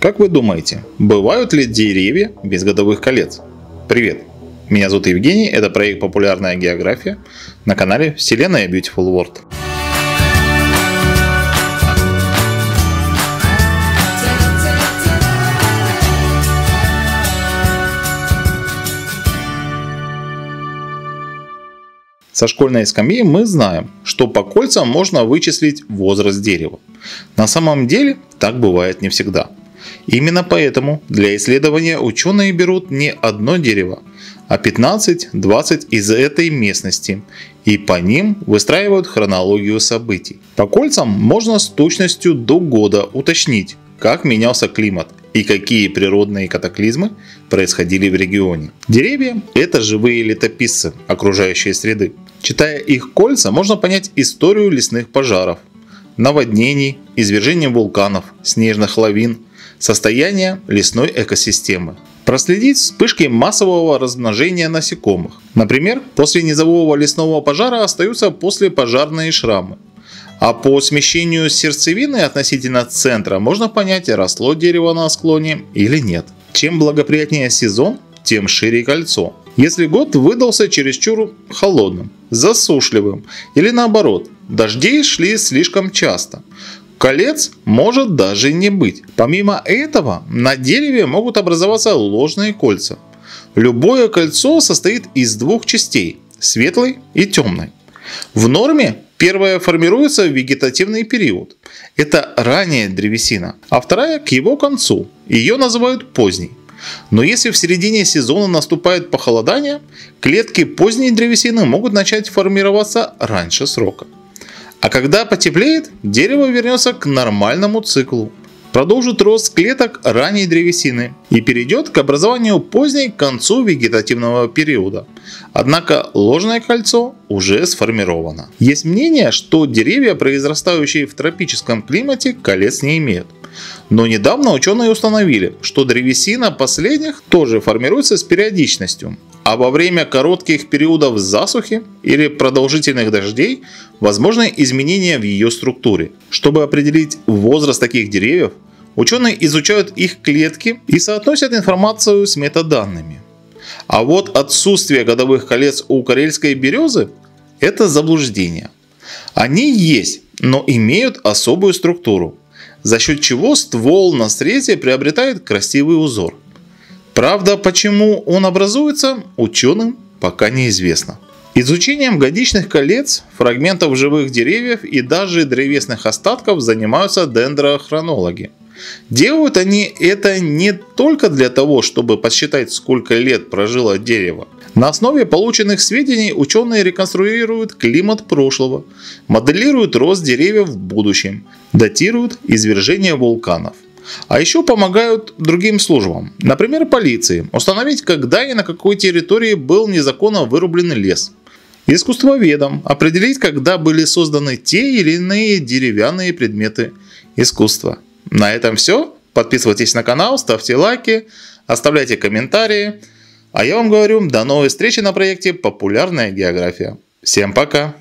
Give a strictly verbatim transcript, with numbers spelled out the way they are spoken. Как вы думаете, бывают ли деревья без годовых колец? Привет, меня зовут Евгений, это проект «Популярная география» на канале «Вселенная Beautiful World». Со школьной скамьи мы знаем, что по кольцам можно вычислить возраст дерева. На самом деле так бывает не всегда. Именно поэтому для исследования ученые берут не одно дерево, а пятнадцать-двадцать из этой местности и по ним выстраивают хронологию событий. По кольцам можно с точностью до года уточнить, как менялся климат и какие природные катаклизмы происходили в регионе. Деревья – это живые летописцы окружающей среды. Читая их кольца, можно понять историю лесных пожаров, наводнений, извержений вулканов, снежных лавин, состояние лесной экосистемы. Проследить вспышки массового размножения насекомых. Например, после низового лесного пожара остаются послепожарные шрамы. А по смещению сердцевины относительно центра можно понять, росло дерево на склоне или нет. Чем благоприятнее сезон, тем шире кольцо. Если год выдался чересчур холодным, засушливым или наоборот, дожди шли слишком часто, колец может даже не быть. Помимо этого, на дереве могут образоваться ложные кольца. Любое кольцо состоит из двух частей – светлой и темной. В норме первая формируется в вегетативный период. Это ранняя древесина, а вторая к его концу. Ее называют поздней. Но если в середине сезона наступает похолодание, клетки поздней древесины могут начать формироваться раньше срока. А когда потеплеет, дерево вернется к нормальному циклу, продолжит рост клеток ранней древесины и перейдет к образованию поздней к концу вегетативного периода. Однако ложное кольцо уже сформировано. Есть мнение, что деревья, произрастающие в тропическом климате, колец не имеют. Но недавно ученые установили, что древесина последних тоже формируется с периодичностью, а во время коротких периодов засухи или продолжительных дождей возможны изменения в ее структуре. Чтобы определить возраст таких деревьев, ученые изучают их клетки и соотносят информацию с метаданными. А вот отсутствие годовых колец у карельской березы – это заблуждение. Они есть, но имеют особую структуру, за счет чего ствол на срезе приобретает красивый узор. Правда, почему он образуется, ученым пока неизвестно. Изучением годичных колец, фрагментов живых деревьев и даже древесных остатков занимаются дендрохронологи. Делают они это не только для того, чтобы подсчитать, сколько лет прожило дерево. На основе полученных сведений ученые реконструируют климат прошлого, моделируют рост деревьев в будущем, датируют извержения вулканов. А еще помогают другим службам, например, полиции, установить, когда и на какой территории был незаконно вырублен лес. Искусствоведам определить, когда были созданы те или иные деревянные предметы искусства. На этом все. Подписывайтесь на канал, ставьте лайки, оставляйте комментарии. А я вам говорю, до новой встречи на проекте «Популярная география». Всем пока!